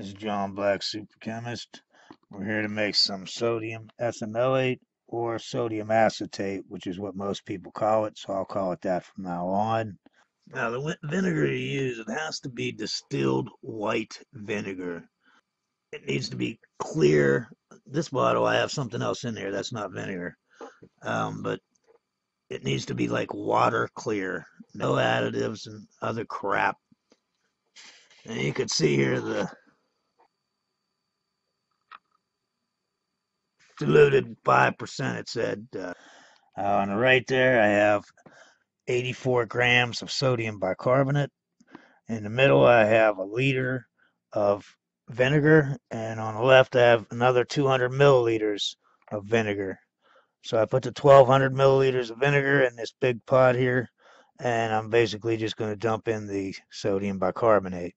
This is John Black, Superchemist. We're here to make some sodium ethanoate or sodium acetate, which is what most people call it, so I'll call it that from now on. Now, the vinegar you use, it has to be distilled white vinegar. It needs to be clear. This bottle, I have something else in there that's not vinegar, but it needs to be like water clear, no additives and other crap. And you can see here the diluted 5%, it said. On the right there, I have 84 grams of sodium bicarbonate. In the middle, I have a liter of vinegar. And on the left, I have another 200 milliliters of vinegar. So I put the 1,200 milliliters of vinegar in this big pot here. And I'm basically just going to dump in the sodium bicarbonate.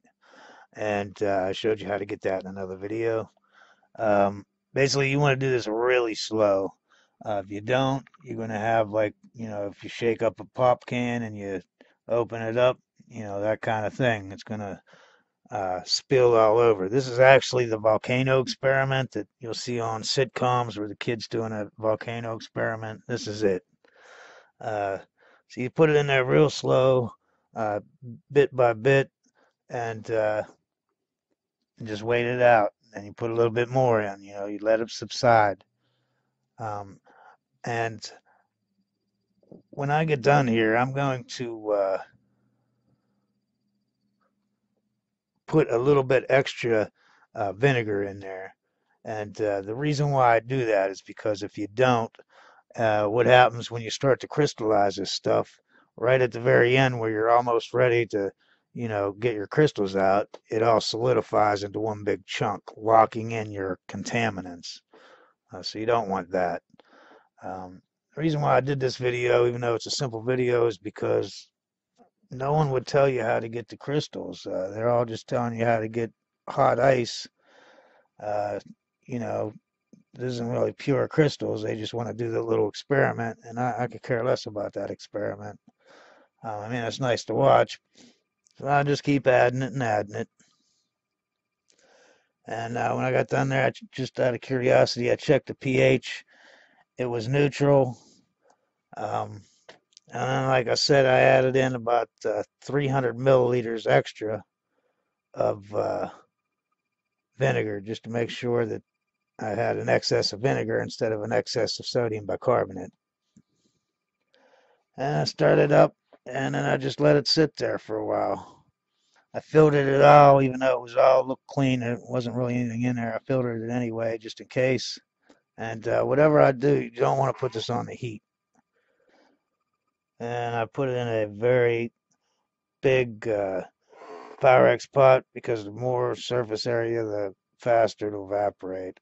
And I showed you how to get that in another video. Basically, you want to do this really slow. If you don't, you're going to have, like, you know, if you shake up a pop can and you open it up, you know, that kind of thing. It's going to spill all over. This is actually the volcano experiment that you'll see on sitcoms where the kid's doing a volcano experiment. This is it. So you put it in there real slow, bit by bit, and just wait it out. And you put a little bit more in, you know, you let it subside. And when I get done here, I'm going to put a little bit extra vinegar in there. And the reason why I do that is because if you don't, what happens when you start to crystallize this stuff right at the very end where you're almost ready to, you know, get your crystals out, it all solidifies into one big chunk, locking in your contaminants. So you don't want that. The reason why I did this video, even though it's a simple video, is because no one would tell you how to get the crystals. They're all just telling you how to get hot ice. You know, this isn't really pure crystals. They just want to do the little experiment, and I could care less about that experiment. I mean, it's nice to watch. So I'll just keep adding it and adding it. And when I got done there, just out of curiosity, I checked the pH. It was neutral. And then, like I said, I added in about 300 milliliters extra of vinegar just to make sure that I had an excess of vinegar instead of an excess of sodium bicarbonate. And I started up. And then I just let it sit there for a while. I filtered it all, even though it was all looked clean. It wasn't really anything in there. I filtered it anyway, just in case. And whatever I do, you don't want to put this on the heat. And I put it in a very big Pyrex pot because the more surface area, the faster it'll evaporate.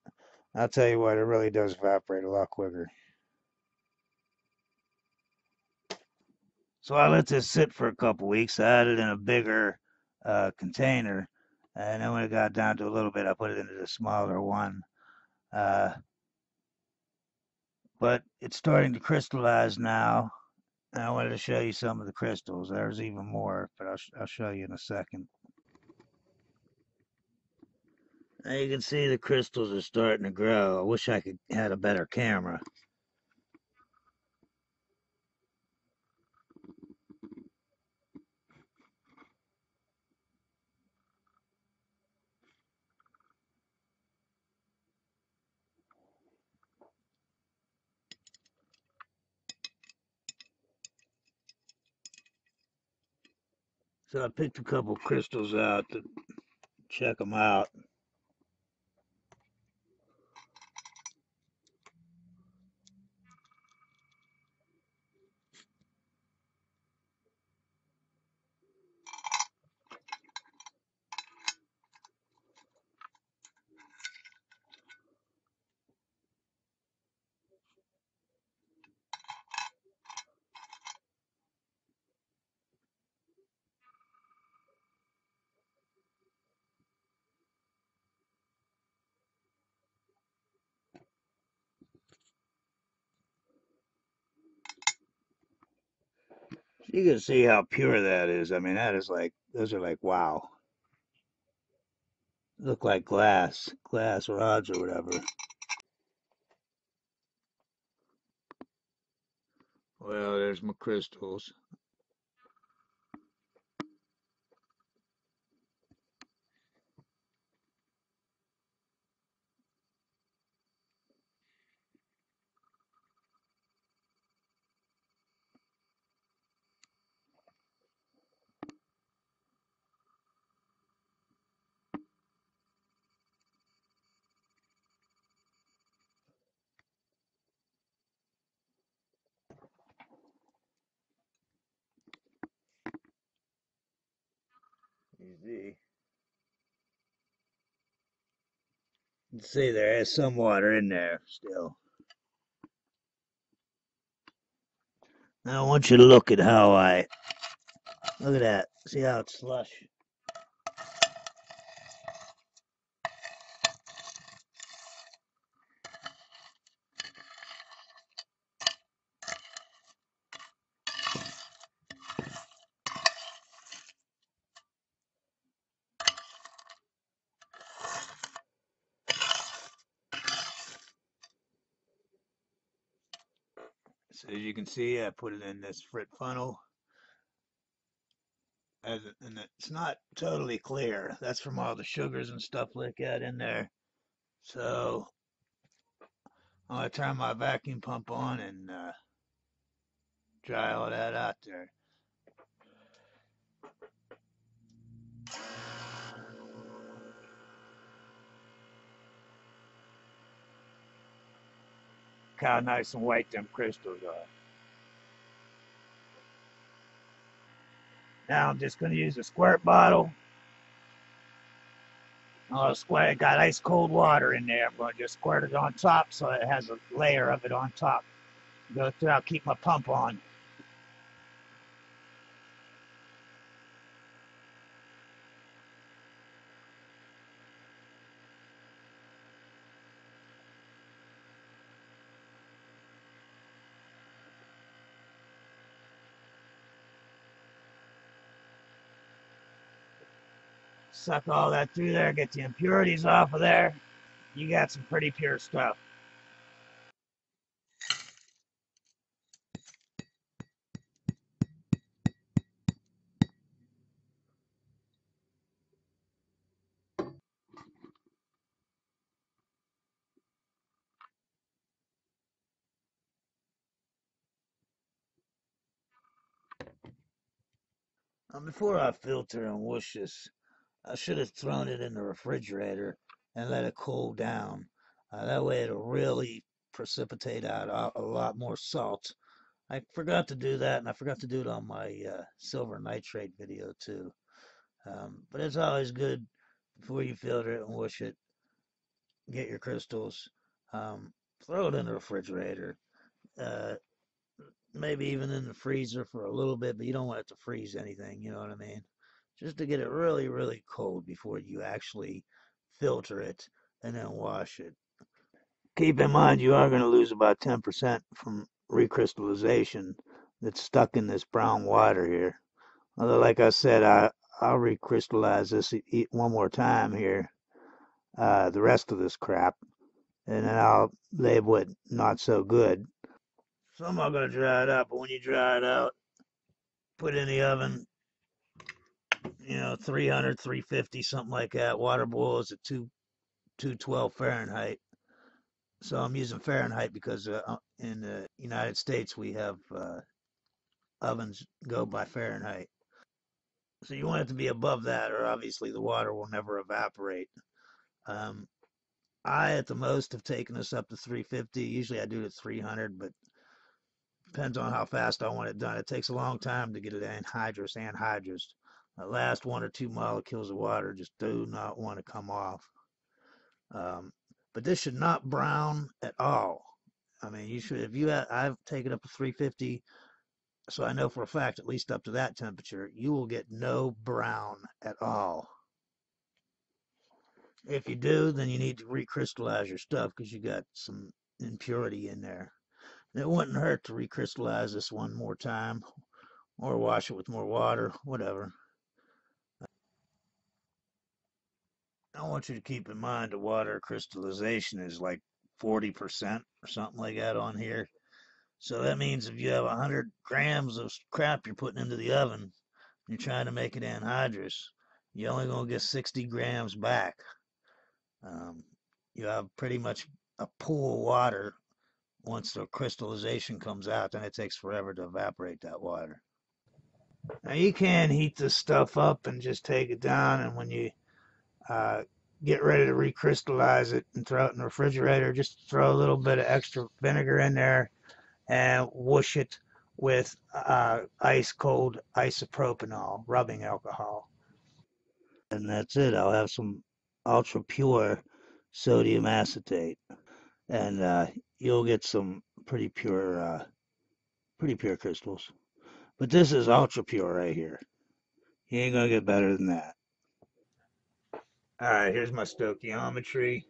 I'll tell you what, it really does evaporate a lot quicker. So I let this sit for a couple weeks. I had it in a bigger container, and then when it got down to a little bit, I put it into the smaller one. But it's starting to crystallize now, and I wanted to show you some of the crystals. There's even more, but I'll show you in a second. Now you can see the crystals are starting to grow. I wish I could had a better camera. So I picked a couple crystals out to check them out. You can see how pure that is. I mean, that is like, those are like, wow. look like glass rods or whatever. Well, there's my crystals. See, there is some water in there still. Now I want you to look at how I look at that. See how it's slush. So as you can see, I put it in this frit funnel, and it's not totally clear. That's from all the sugars and stuff like that in there. So I'm going to turn my vacuum pump on and dry all that out there. How nice and white them crystals are. Now I'm just going to use a squirt bottle. I'll squirt, got ice cold water in there. I'm going to just squirt it on top so it has a layer of it on top. Go through, I'll keep my pump on. Suck all that through there, get the impurities off of there. You got some pretty pure stuff. Now before I filter and wash this, I should have thrown it in the refrigerator and let it cool down. That way it'll really precipitate out a lot more salt. I forgot to do that, and I forgot to do it on my silver nitrate video too. But it's always good before you filter it and wash it, get your crystals, throw it in the refrigerator, maybe even in the freezer for a little bit, but you don't want it to freeze anything, you know what I mean? Just to get it really, really cold before you actually filter it and then wash it. Keep in mind, you are going to lose about 10% from recrystallization that's stuck in this brown water here. Although, like I said, I'll recrystallize this one more time here, the rest of this crap, and then I'll label it not so good. So I'm not going to dry it out, but when you dry it out, put it in the oven. You know, 300, 350, something like that. Water boils at 212 Fahrenheit. So I'm using Fahrenheit because in the United States we have ovens go by Fahrenheit. So you want it to be above that, or obviously the water will never evaporate. I, at the most, have taken this up to 350. Usually I do it at 300, but depends on how fast I want it done. It takes a long time to get it anhydrous. The last 1 or 2 molecules of water just do not want to come off. But this should not brown at all. I mean, you should, if you have, I've taken up to 350, so I know for a fact, at least up to that temperature, you will get no brown at all. If you do, then you need to recrystallize your stuff because you got some impurity in there. And it wouldn't hurt to recrystallize this one more time or wash it with more water, whatever. I want you to keep in mind the water crystallization is like 40% or something like that on here. So that means if you have 100 grams of crap you're putting into the oven and you're trying to make it anhydrous, you're only going to get 60 grams back. You have pretty much a pool of water. Once the crystallization comes out, then it takes forever to evaporate that water. Now you can heat this stuff up and just take it down, and when you get ready to recrystallize it and throw it in the refrigerator, just throw a little bit of extra vinegar in there and whoosh it with ice cold isopropanol, rubbing alcohol. And that's it. I'll have some ultra pure sodium acetate, and you'll get some pretty pure crystals. But this is ultra pure right here. You ain't gonna get better than that. All right, here's my stoichiometry.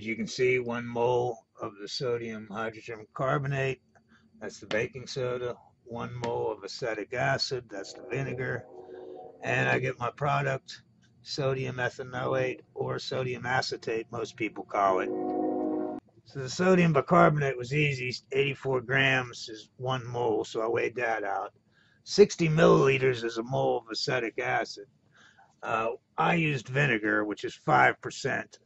As you can see, 1 mole of the sodium hydrogen carbonate, that's the baking soda, 1 mole of acetic acid, that's the vinegar, and I get my product, sodium ethanoate, or sodium acetate, most people call it. So the sodium bicarbonate was easy. 84 grams is 1 mole, so I weighed that out. 60 milliliters is a mole of acetic acid. I used vinegar, which is 5%.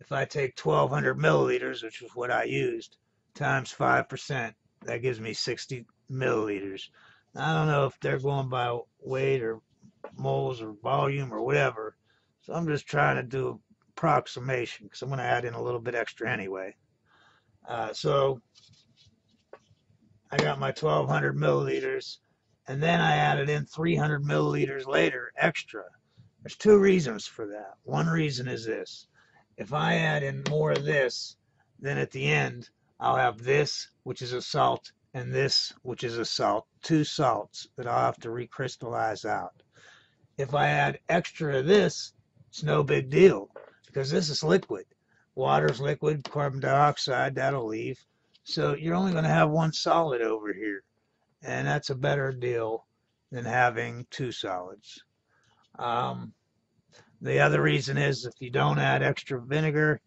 If I take 1,200 milliliters, which is what I used, times 5%, that gives me 60 milliliters. I don't know if they're going by weight or moles or volume or whatever, so I'm just trying to do an approximation because I'm going to add in a little bit extra anyway. So I got my 1,200 milliliters, and then I added in 300 milliliters later extra. There's two reasons for that. One reason is this. If I add in more of this, then at the end, I'll have this, which is a salt, and this, which is a salt, two salts that I'll have to recrystallize out. If I add extra of this, it's no big deal because this is liquid. Water's liquid, carbon dioxide, that'll leave. So you're only going to have one solid over here. And that's a better deal than having two solids. The other reason is if you don't add extra vinegar,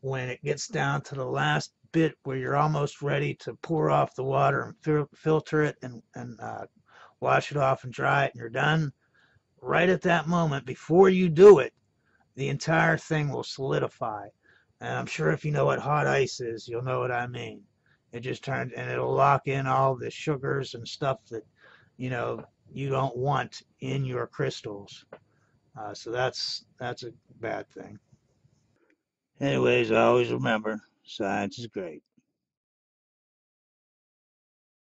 when it gets down to the last bit where you're almost ready to pour off the water and filter it and wash it off and dry it and you're done, right at that moment, before you do it, the entire thing will solidify. And I'm sure if you know what hot ice is, you'll know what I mean. It just turns, and it'll lock in all the sugars and stuff that, you know, you don't want in your crystals. So that's a bad thing. Anyways, I always remember, science is great.